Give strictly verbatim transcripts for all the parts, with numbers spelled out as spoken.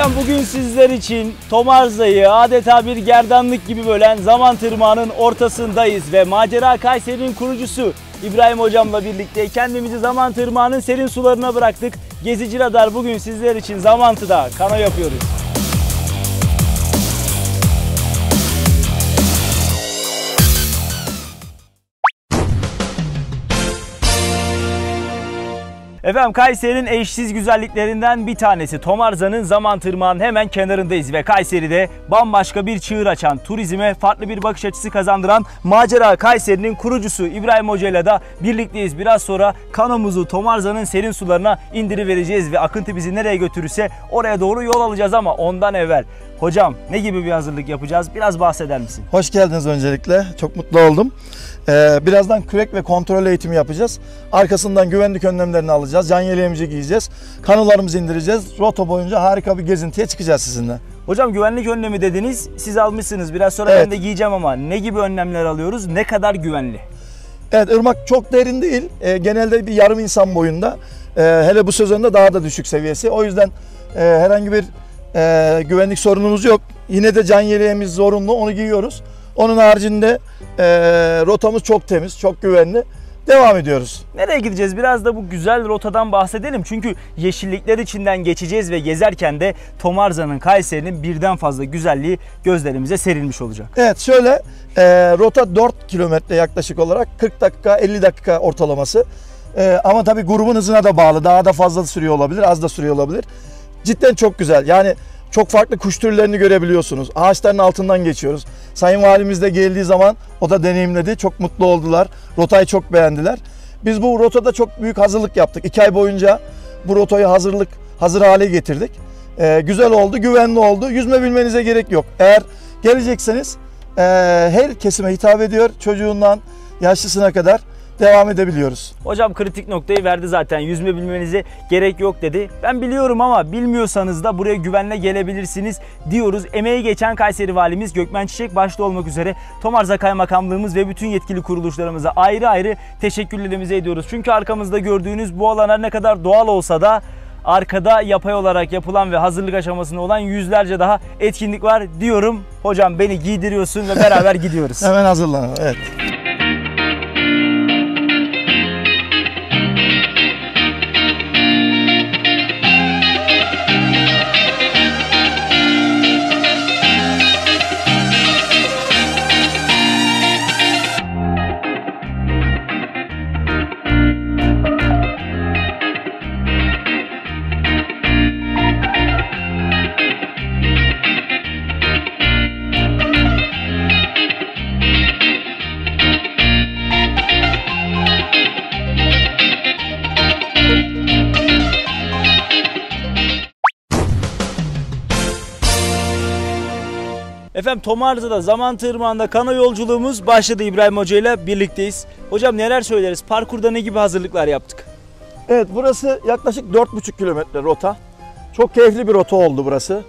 Efendim bugün sizler için Tomarza'yı adeta bir gerdanlık gibi bölen Zamantı Irmağı'nın ortasındayız ve Macera Kayseri'nin kurucusu İbrahim hocamla birlikte kendimizi Zamantı Irmağı'nın serin sularına bıraktık. Gezici Radar bugün sizler için Zamantı'da kano yapıyoruz. Efendim Kayseri'nin eşsiz güzelliklerinden bir tanesi Tomarza'nın Zamantı Irmağı'nın hemen kenarındayız ve Kayseri'de bambaşka bir çığır açan, turizme farklı bir bakış açısı kazandıran Macera Kayseri'nin kurucusu İbrahim Hoca ile de birlikteyiz. Biraz sonra kanomuzu Tomarza'nın serin sularına indirivereceğiz ve akıntı bizi nereye götürürse oraya doğru yol alacağız ama ondan evvel hocam ne gibi bir hazırlık yapacağız? Biraz bahseder misin? Hoş geldiniz öncelikle. Çok mutlu oldum. Ee, birazdan kürek ve kontrol eğitimi yapacağız. Arkasından güvenlik önlemlerini alacağız. Can yeleğimizi giyeceğiz. Kanolarımızı indireceğiz. Rota boyunca harika bir gezintiye çıkacağız sizinle. Hocam güvenlik önlemi dediniz. Siz almışsınız. Biraz sonra evet. Ben de giyeceğim ama ne gibi önlemler alıyoruz? Ne kadar güvenli? Evet, ırmak çok derin değil. Ee, genelde bir yarım insan boyunda. Ee, hele bu sezonda daha da düşük seviyesi. O yüzden e, herhangi bir Ee, güvenlik sorunumuz yok. Yine de can yeleğimiz zorunlu, onu giyiyoruz. Onun haricinde e, rotamız çok temiz, çok güvenli. Devam ediyoruz. Nereye gideceğiz? Biraz da bu güzel rotadan bahsedelim. Çünkü yeşillikler içinden geçeceğiz ve gezerken de Tomarza'nın, Kayseri'nin birden fazla güzelliği gözlerimize serilmiş olacak. Evet, şöyle e, rota dört kilometre yaklaşık olarak kırk dakika elli dakika ortalaması. E, ama tabii grubun hızına da bağlı. Daha da fazla sürüyor olabilir, az da sürüyor olabilir. Cidden çok güzel. Yani çok farklı kuş türlerini görebiliyorsunuz. Ağaçların altından geçiyoruz. Sayın Valimiz de geldiği zaman o da deneyimledi. Çok mutlu oldular. Rotayı çok beğendiler. Biz bu rotada çok büyük hazırlık yaptık. İki ay boyunca bu rotayı hazırlık hazır hale getirdik. Ee, güzel oldu, güvenli oldu. Yüzme bilmenize gerek yok. Eğer gelecekseniz e, her kesime hitap ediyor. Çocuğundan yaşlısına kadar devam edebiliyoruz. Hocam kritik noktayı verdi zaten. Yüzme bilmenize gerek yok dedi. Ben biliyorum ama bilmiyorsanız da buraya güvenle gelebilirsiniz diyoruz. Emeği geçen Kayseri Valimiz Gökmen Çiçek başta olmak üzere Tomarza Kaymakamlığımız ve bütün yetkili kuruluşlarımıza ayrı ayrı teşekkürlerimizi ediyoruz. Çünkü arkamızda gördüğünüz bu alana ne kadar doğal olsa da arkada yapay olarak yapılan ve hazırlık aşamasında olan yüzlerce daha etkinlik var diyorum. Hocam beni giydiriyorsun ve beraber gidiyoruz. Hemen hazırlanalım. Evet. Efendim Tomarza'da Zamantı Irmağı'nda kano yolculuğumuz başladı. İbrahim Hoca ile birlikteyiz. Hocam neler söyleriz? Parkurda ne gibi hazırlıklar yaptık? Evet, burası yaklaşık dört buçuk kilometre rota. Çok keyifli bir rota oldu burası.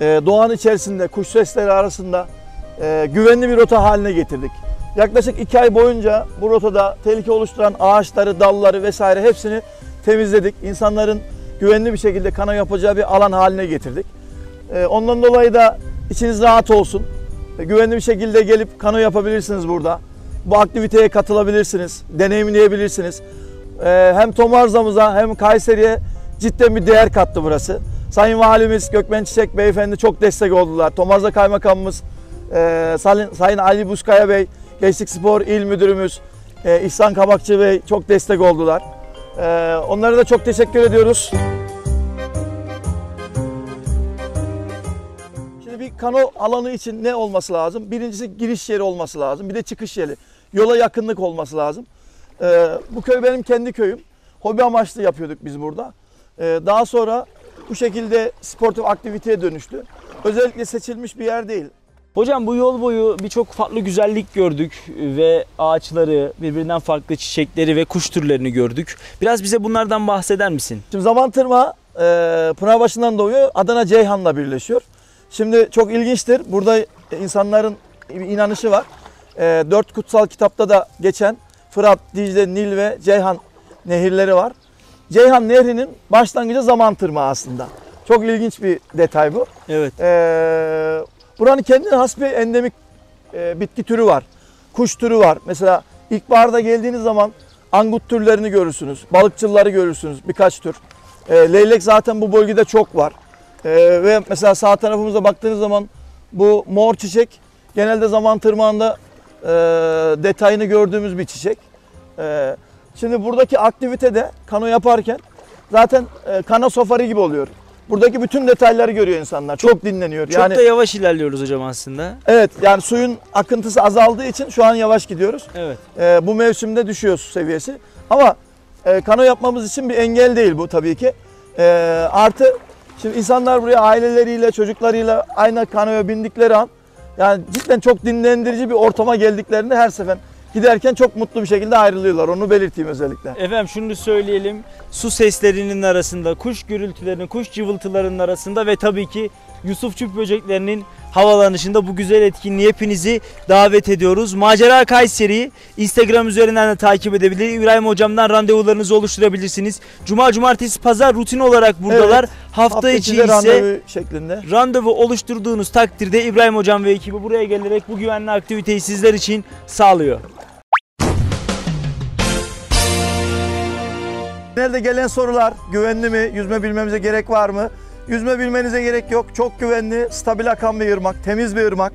Ee, doğanın içerisinde, kuş sesleri arasında e, güvenli bir rota haline getirdik. Yaklaşık iki ay boyunca bu rotada tehlike oluşturan ağaçları, dalları vesaire hepsini temizledik. İnsanların güvenli bir şekilde kano yapacağı bir alan haline getirdik. Ee, ondan dolayı da İçiniz rahat olsun. Güvenli bir şekilde gelip kano yapabilirsiniz burada. Bu aktiviteye katılabilirsiniz, deneyimleyebilirsiniz. Hem Tomarza'mıza hem Kayseri'ye cidden bir değer kattı burası. Sayın Valimiz Gökmen Çiçek Beyefendi çok destek oldular. Tomarza Kaymakamımız, Sayın Ali Buşkaya Bey, Gençlik Spor İl Müdürümüz, İhsan Kabakçı Bey çok destek oldular. Onlara da çok teşekkür ediyoruz. Kano alanı için ne olması lazım? Birincisi giriş yeri olması lazım. Bir de çıkış yeri. Yola yakınlık olması lazım. Ee, bu köy benim kendi köyüm. Hobi amaçlı yapıyorduk biz burada. Ee, daha sonra bu şekilde sportif aktiviteye dönüştü. Özellikle seçilmiş bir yer değil. Hocam bu yol boyu birçok farklı güzellik gördük ve ağaçları, birbirinden farklı çiçekleri ve kuş türlerini gördük. Biraz bize bunlardan bahseder misin? Şimdi Zamantı Irmağı e, Pınarbaşı'ndan doğuyor. Adana Ceyhan'la birleşiyor. Şimdi çok ilginçtir. Burada insanların inanışı var. E, dört kutsal kitapta da geçen Fırat, Dicle, Nil ve Ceyhan nehirleri var. Ceyhan nehrinin başlangıcı Zamantı Irmağı aslında. Çok ilginç bir detay bu. Evet. Ee, buranın kendine has bir endemik e, bitki türü var. Kuş türü var. Mesela ilkbaharda geldiğiniz zaman angut türlerini görürsünüz. Balıkçıları görürsünüz birkaç tür. E, leylek zaten bu bölgede çok var. E, ve mesela sağ tarafımıza baktığınız zaman bu mor çiçek genelde Zamantı Irmağı'nda e, detayını gördüğümüz bir çiçek. E, şimdi buradaki aktivitede kano yaparken zaten e, kano safari gibi oluyor. Buradaki bütün detayları görüyor insanlar. Çok, çok dinleniyor. Çok yani, da yavaş ilerliyoruz hocam aslında. Evet, yani suyun akıntısı azaldığı için şu an yavaş gidiyoruz. Evet. E, bu mevsimde düşüyor su seviyesi. Ama e, kano yapmamız için bir engel değil bu tabii ki. E, artı şimdi insanlar buraya aileleriyle, çocuklarıyla aynı kanoya bindikleri an yani cidden çok dinlendirici bir ortama geldiklerinde her sefer giderken çok mutlu bir şekilde ayrılıyorlar. Onu belirteyim özellikle. Efendim şunu söyleyelim. Su seslerinin arasında, kuş gürültülerinin, kuş cıvıltılarının arasında ve tabii ki Yusuf çüp böceklerinin havalanışında bu güzel etkinliği hepinizi davet ediyoruz. Macera Kayseri'yi Instagram üzerinden de takip edebilir. İbrahim hocamdan randevularınızı oluşturabilirsiniz. Cuma, cumartesi, pazar rutin olarak buradalar. Evet, hafta, hafta içi ise randevu şeklinde. Randevu oluşturduğunuz takdirde İbrahim hocam ve ekibi buraya gelerek bu güvenli aktiviteyi sizler için sağlıyor. Genelde gelen sorular güvenli mi? Yüzme bilmemize gerek var mı? Yüzme bilmenize gerek yok. Çok güvenli, stabil akan bir ırmak, temiz bir ırmak.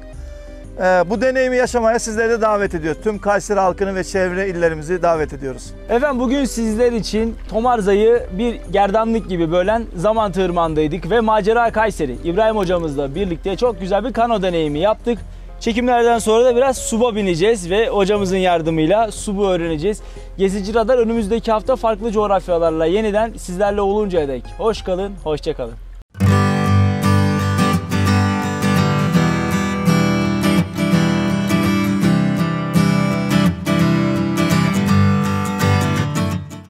Ee, bu deneyimi yaşamaya sizleri de davet ediyoruz. Tüm Kayseri halkını ve çevre illerimizi davet ediyoruz. Efendim bugün sizler için Tomarza'yı bir gerdanlık gibi bölen Zamantı Irmağı'ndaydık ve Macera Kayseri. İbrahim hocamızla birlikte çok güzel bir kano deneyimi yaptık. Çekimlerden sonra da biraz suba bineceğiz ve hocamızın yardımıyla subu öğreneceğiz. Gezici Radar önümüzdeki hafta farklı coğrafyalarla yeniden sizlerle oluncaya dek. Hoş kalın, hoşça kalın.